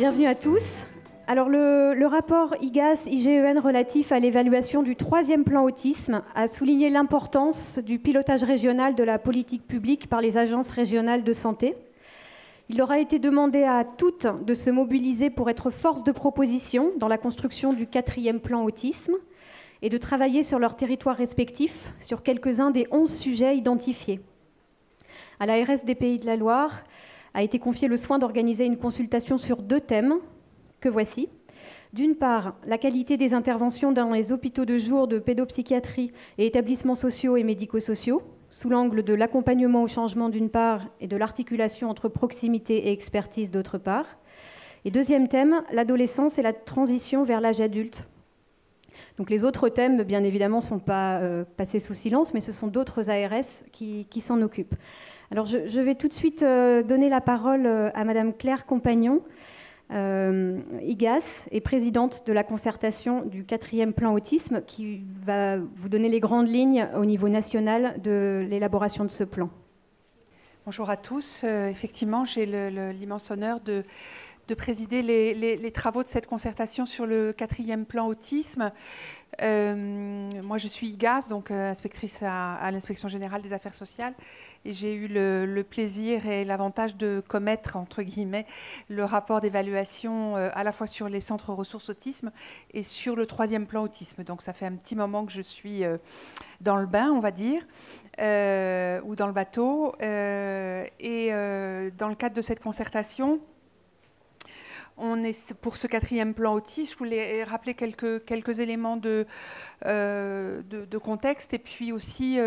Bienvenue à tous. Alors le rapport IGAS-IGEN relatif à l'évaluation du 3e plan autisme a souligné l'importance du pilotage régional de la politique publique par les agences régionales de santé. Il aura été demandé à toutes de se mobiliser pour être force de proposition dans la construction du 4e plan autisme et de travailler sur leurs territoires respectifs sur quelques-uns des 11 sujets identifiés. À l'ARS des Pays de la Loire a été confié le soin d'organiser une consultation sur 2 thèmes que voici. D'une part, la qualité des interventions dans les hôpitaux de jour de pédopsychiatrie et établissements sociaux et médico-sociaux, sous l'angle de l'accompagnement au changement d'une part et de l'articulation entre proximité et expertise d'autre part. Et deuxième thème, l'adolescence et la transition vers l'âge adulte. Donc les autres thèmes, bien évidemment, ne sont pas passés sous silence, mais ce sont d'autres ARS qui s'en occupent. Alors je vais tout de suite donner la parole à Madame Claire Compagnon, IGAS, et présidente de la concertation du 4e plan autisme, qui va vous donner les grandes lignes au niveau national de l'élaboration de ce plan. Bonjour à tous. Effectivement, j'ai l'immense honneur de présider les travaux de cette concertation sur le 4e plan autisme. Moi, je suis IGAS, donc inspectrice à l'inspection générale des affaires sociales, et j'ai eu le plaisir et l'avantage de commettre, entre guillemets, le rapport d'évaluation à la fois sur les centres ressources autisme et sur le 3e plan autisme. Donc ça fait un petit moment que je suis dans le bain, on va dire, ou dans le bateau. Dans le cadre de cette concertation, pour ce 4e plan autisme, je voulais rappeler quelques éléments de contexte, et puis aussi,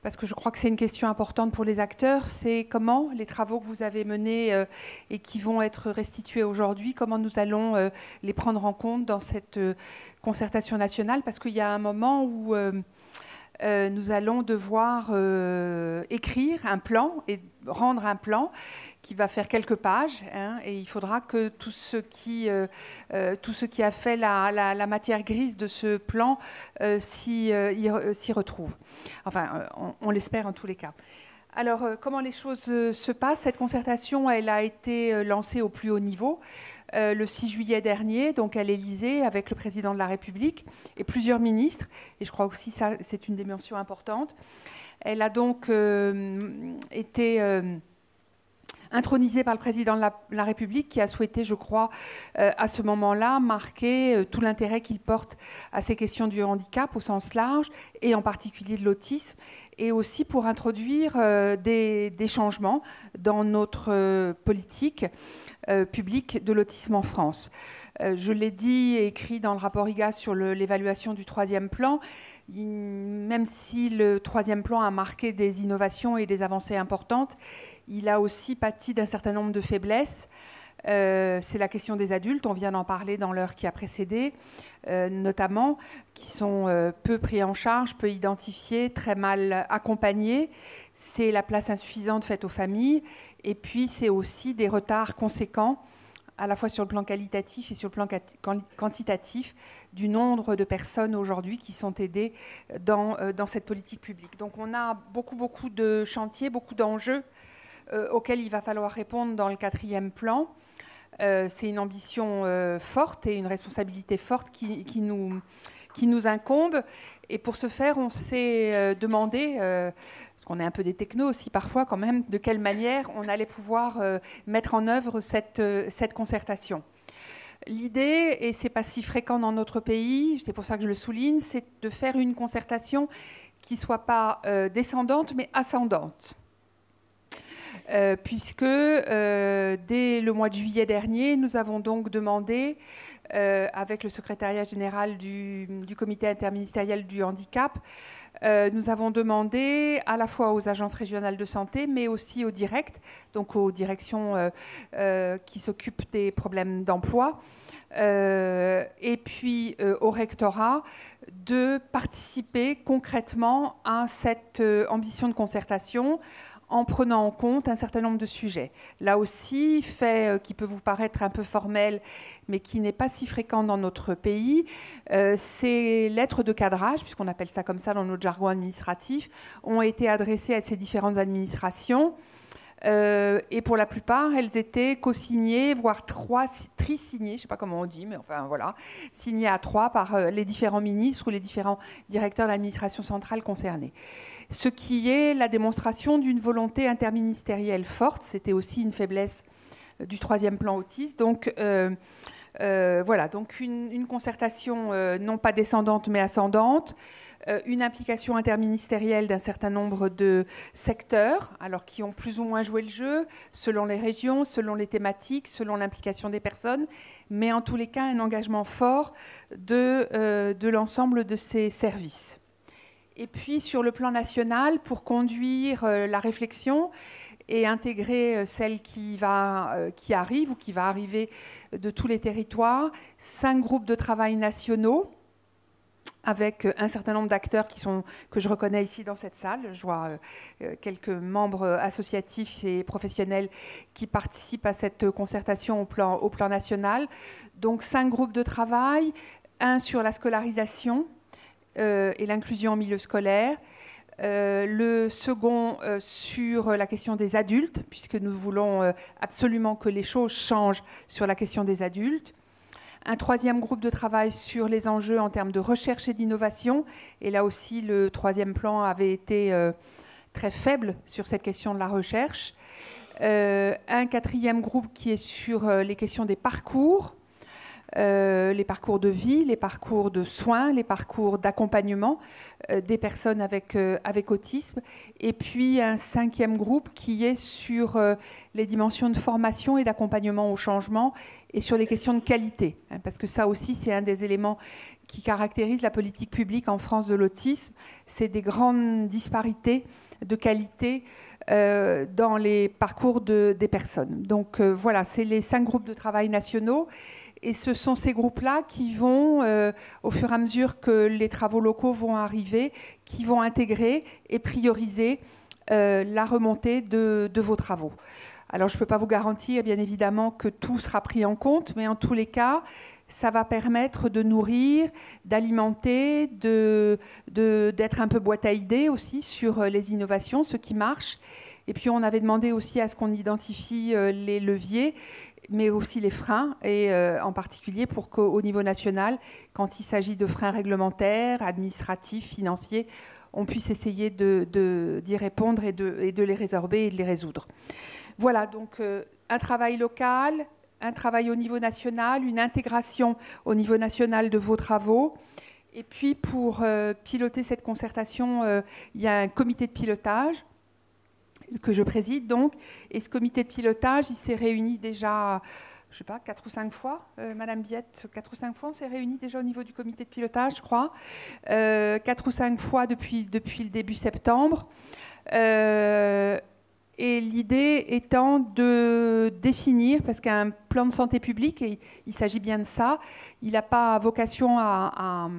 parce que je crois que c'est une question importante pour les acteurs, c'est comment les travaux que vous avez menés et qui vont être restitués aujourd'hui, comment nous allons les prendre en compte dans cette concertation nationale, parce qu'il y a un moment où nous allons devoir écrire un plan et rendre un plan qui va faire quelques pages, hein, et il faudra que tout ce qui a fait la matière grise de ce plan s'y retrouve. Enfin, on l'espère en tous les cas. Alors, comment les choses se passent? Cette concertation, elle a été lancée au plus haut niveau le 6 juillet dernier, donc à l'Élysée, avec le président de la République et plusieurs ministres. Et je crois aussi que c'est une dimension importante. Elle a donc été intronisée par le président de la République, qui a souhaité, je crois, à ce moment-là, marquer tout l'intérêt qu'il porte à ces questions du handicap au sens large, et en particulier de l'autisme, et aussi pour introduire des changements dans notre politique publique de l'autisme en France. Je l'ai dit et écrit dans le rapport IGAS sur l'évaluation du 3e plan, même si le 3e plan a marqué des innovations et des avancées importantes, il a aussi pâti d'un certain nombre de faiblesses. C'est la question des adultes, on vient d'en parler dans l'heure qui a précédé, notamment, qui sont peu pris en charge, peu identifiés, très mal accompagnés. C'est la place insuffisante faite aux familles, et puis c'est aussi des retards conséquents, à la fois sur le plan qualitatif et sur le plan quantitatif, du nombre de personnes aujourd'hui qui sont aidées dans cette politique publique. Donc on a beaucoup de chantiers, beaucoup d'enjeux auxquels il va falloir répondre dans le 4e plan. C'est une ambition forte et une responsabilité forte qui nous incombe. Et pour ce faire, on s'est demandé, parce qu'on est un peu des technos aussi parfois quand même, de quelle manière on allait pouvoir mettre en œuvre cette concertation. L'idée, et ce n'est pas si fréquent dans notre pays, c'est pour ça que je le souligne, c'est de faire une concertation qui ne soit pas descendante mais ascendante. Puisque dès le mois de juillet dernier, nous avons donc demandé, avec le secrétariat général du comité interministériel du handicap, nous avons demandé à la fois aux agences régionales de santé, mais aussi aux directs, donc aux directions qui s'occupent des problèmes d'emploi, et puis au rectorat, de participer concrètement à cette ambition de concertation, en prenant en compte un certain nombre de sujets. Là aussi, fait qui peut vous paraître un peu formel, mais qui n'est pas si fréquent dans notre pays, ces lettres de cadrage, puisqu'on appelle ça comme ça dans notre jargon administratif, ont été adressées à ces différentes administrations, Et pour la plupart, elles étaient co-signées, voire tri-signées, je ne sais pas comment on dit, mais enfin voilà, signées à trois par les différents ministres ou les différents directeurs de l'administration centrale concernés. Ce qui est la démonstration d'une volonté interministérielle forte. C'était aussi une faiblesse du 3e plan autiste. Donc voilà, donc une concertation non pas descendante mais ascendante, une implication interministérielle d'un certain nombre de secteurs, alors qui ont plus ou moins joué le jeu, selon les régions, selon les thématiques, selon l'implication des personnes, mais en tous les cas, un engagement fort de l'ensemble de ces services. Et puis, sur le plan national, pour conduire la réflexion et intégrer celle qui arrive ou qui va arriver de tous les territoires, 5 groupes de travail nationaux, avec un certain nombre d'acteurs que je reconnais ici dans cette salle. Je vois quelques membres associatifs et professionnels qui participent à cette concertation au plan national. Donc 5 groupes de travail, un sur la scolarisation et l'inclusion en milieu scolaire, le second sur la question des adultes, puisque nous voulons absolument que les choses changent sur la question des adultes. Un 3e groupe de travail sur les enjeux en termes de recherche et d'innovation. Et là aussi, le 3e plan avait été très faible sur cette question de la recherche. Un 4e groupe qui est sur les questions des parcours, les parcours de vie, les parcours de soins, les parcours d'accompagnement des personnes avec autisme. Et puis un 5e groupe qui est sur les dimensions de formation et d'accompagnement au changement et sur les questions de qualité, hein, parce que ça aussi c'est un des éléments qui caractérise la politique publique en France de l'autisme, c'est des grandes disparités de qualité dans les parcours des personnes. Donc voilà, c'est les 5 groupes de travail nationaux. Et ce sont ces groupes-là qui vont, au fur et à mesure que les travaux locaux vont arriver, qui vont intégrer et prioriser la remontée de vos travaux. Alors, je ne peux pas vous garantir, bien évidemment, que tout sera pris en compte, mais en tous les cas, ça va permettre de nourrir, d'alimenter, d'être un peu boîte à idées aussi sur les innovations, ce qui marche. Et puis, on avait demandé aussi à ce qu'on identifie les leviers, mais aussi les freins, et en particulier pour qu'au niveau national, quand il s'agit de freins réglementaires, administratifs, financiers, on puisse essayer d'y répondre et de les résorber et de les résoudre. Voilà, donc un travail local, un travail au niveau national, une intégration au niveau national de vos travaux. Et puis pour piloter cette concertation, il y a un comité de pilotage que je préside donc, et ce comité de pilotage, il s'est réuni déjà, je ne sais pas, 4 ou 5 fois, Madame Biette, 4 ou 5 fois, on s'est réuni déjà au niveau du comité de pilotage, je crois, 4 ou 5 fois depuis le début septembre, et l'idée étant de définir, parce qu'un plan de santé publique, et il s'agit bien de ça, il n'a pas vocation à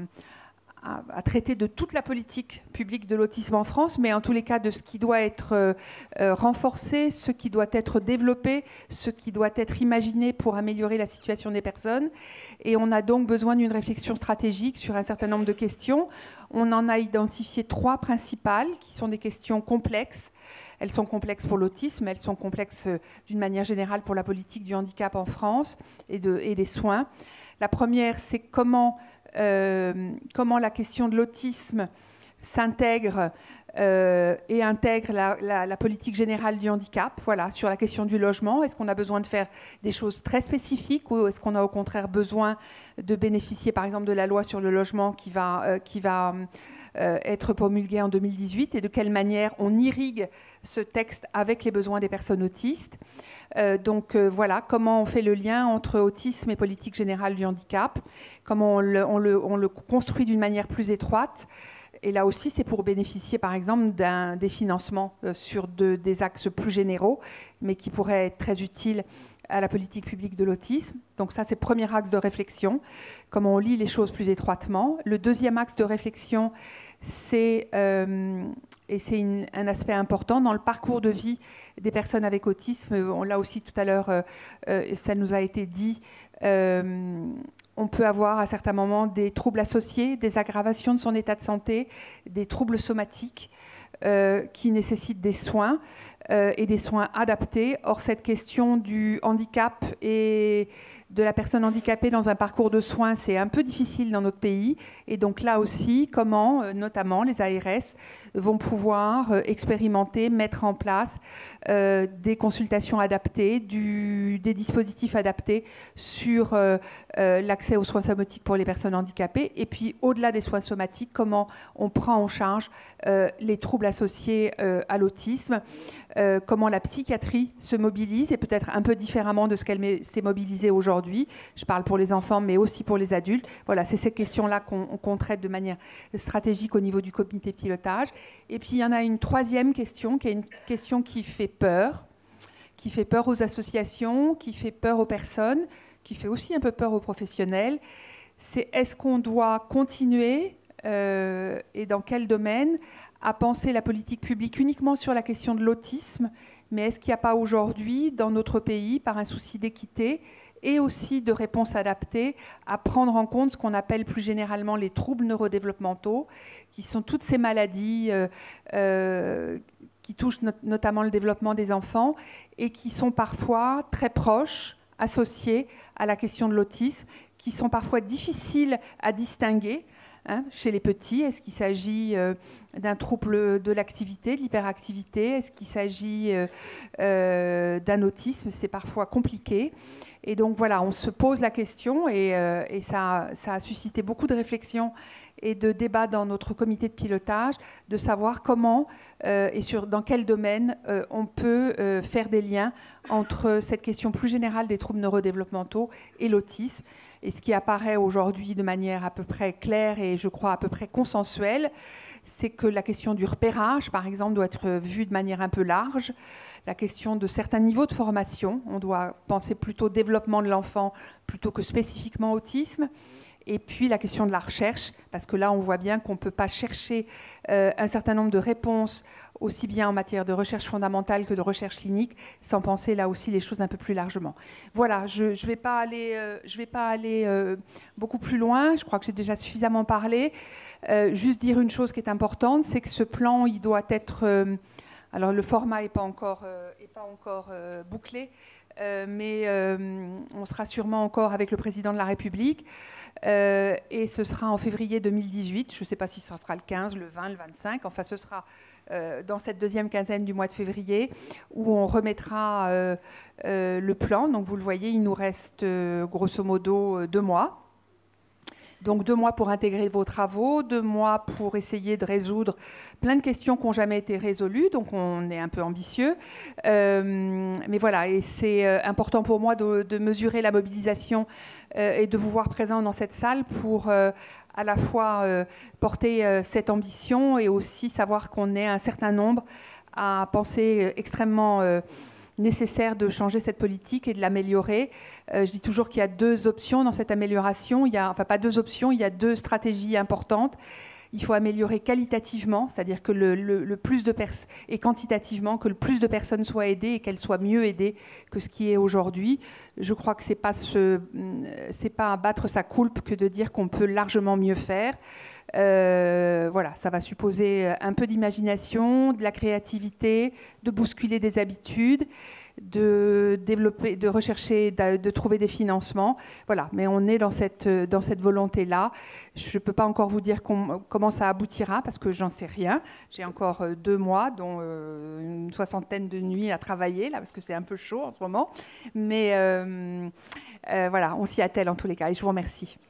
traiter de toute la politique publique de l'autisme en France, mais en tous les cas de ce qui doit être renforcé, ce qui doit être développé, ce qui doit être imaginé pour améliorer la situation des personnes. Et on a donc besoin d'une réflexion stratégique sur un certain nombre de questions. On en a identifié 3 principales, qui sont des questions complexes. Elles sont complexes pour l'autisme, elles sont complexes d'une manière générale pour la politique du handicap en France et des soins. La première, c'est comment la question de l'autisme s'intègre et intègre la politique générale du handicap, voilà, sur la question du logement. Est-ce qu'on a besoin de faire des choses très spécifiques ou est-ce qu'on a au contraire besoin de bénéficier par exemple de la loi sur le logement qui va être promulguée en 2018 et de quelle manière on irrigue ce texte avec les besoins des personnes autistes. Donc voilà, comment on fait le lien entre autisme et politique générale du handicap, comment on le construit d'une manière plus étroite. Et là aussi, c'est pour bénéficier, par exemple, des financements sur des axes plus généraux, mais qui pourraient être très utiles à la politique publique de l'autisme. Donc ça, c'est le premier axe de réflexion, comment on lie les choses plus étroitement. Le deuxième axe de réflexion, c'est un aspect important dans le parcours de vie des personnes avec autisme. On l'a aussi tout à l'heure, ça nous a été dit, on peut avoir à certains moments des troubles associés, des aggravations de son état de santé, des troubles somatiques. qui nécessitent des soins et des soins adaptés. Or, cette question du handicap et de la personne handicapée dans un parcours de soins, c'est un peu difficile dans notre pays. Et donc là aussi, comment, notamment, les ARS vont pouvoir expérimenter, mettre en place des consultations adaptées, des dispositifs adaptés sur l'accès aux soins somatiques pour les personnes handicapées. Et puis, au-delà des soins somatiques, comment on prend en charge les troubles associés à l'autisme, comment la psychiatrie se mobilise, et peut-être un peu différemment de ce qu'elle s'est mobilisée aujourd'hui. Je parle pour les enfants, mais aussi pour les adultes. Voilà, c'est ces questions-là qu'on traite de manière stratégique au niveau du comité pilotage. Et puis, il y en a une troisième question, qui est une question qui fait peur aux associations, qui fait peur aux personnes, qui fait aussi un peu peur aux professionnels. C'est est-ce qu'on doit continuer, et dans quel domaine, à penser la politique publique uniquement sur la question de l'autisme, mais est-ce qu'il n'y a pas aujourd'hui, dans notre pays, par un souci d'équité et aussi de réponse adaptée, à prendre en compte ce qu'on appelle plus généralement les troubles neurodéveloppementaux, qui sont toutes ces maladies qui touchent notamment le développement des enfants et qui sont parfois très proches, associées à la question de l'autisme, qui sont parfois difficiles à distinguer. Hein, chez les petits, est-ce qu'il s'agit d'un trouble de l'activité, de l'hyperactivité? Est-ce qu'il s'agit d'un autisme? C'est parfois compliqué. Et donc voilà, on se pose la question et ça a suscité beaucoup de réflexions et de débats dans notre comité de pilotage, de savoir comment et dans quel domaine on peut faire des liens entre cette question plus générale des troubles neurodéveloppementaux et l'autisme. Et ce qui apparaît aujourd'hui de manière à peu près claire et je crois à peu près consensuelle, c'est que la question du repérage, par exemple, doit être vue de manière un peu large. La question de certains niveaux de formation, on doit penser plutôt au développement de l'enfant plutôt que spécifiquement autisme. Et puis la question de la recherche, parce que là on voit bien qu'on ne peut pas chercher un certain nombre de réponses, aussi bien en matière de recherche fondamentale que de recherche clinique, sans penser là aussi les choses un peu plus largement. Voilà, je vais pas aller, beaucoup plus loin, je crois que j'ai déjà suffisamment parlé. Juste dire une chose qui est importante, c'est que ce plan, il doit être... alors le format n'est pas encore, bouclé, mais on sera sûrement encore avec le président de la République. Et ce sera en février 2018. Je ne sais pas si ce sera le 15, le 20, le 25. Enfin, ce sera dans cette deuxième quinzaine du mois de février où on remettra le plan. Donc, vous le voyez, il nous reste grosso modo 2 mois. Donc 2 mois pour intégrer vos travaux, 2 mois pour essayer de résoudre plein de questions qui n'ont jamais été résolues, donc on est un peu ambitieux. Mais voilà, et c'est important pour moi de mesurer la mobilisation et de vous voir présent dans cette salle pour à la fois porter cette ambition et aussi savoir qu'on est un certain nombre à penser extrêmement... nécessaire de changer cette politique et de l'améliorer. Je dis toujours qu'il y a 2 options dans cette amélioration. Il y a, enfin pas 2 options, il y a 2 stratégies importantes. Il faut améliorer qualitativement, c'est-à-dire que le plus de personnes, et quantitativement, que le plus de personnes soient aidées et qu'elles soient mieux aidées que ce qui est aujourd'hui. Je crois que c'est pas battre sa coulpe que de dire qu'on peut largement mieux faire. Voilà, ça va supposer un peu d'imagination, de la créativité, de bousculer des habitudes, de développer, de rechercher, de trouver des financements. Voilà, mais on est dans cette volonté-là. Je ne peux pas encore vous dire comment ça aboutira parce que j'en sais rien. J'ai encore 2 mois, dont une soixantaine de nuits à travailler là parce que c'est un peu chaud en ce moment. Mais voilà, on s'y attelle en tous les cas. Et je vous remercie.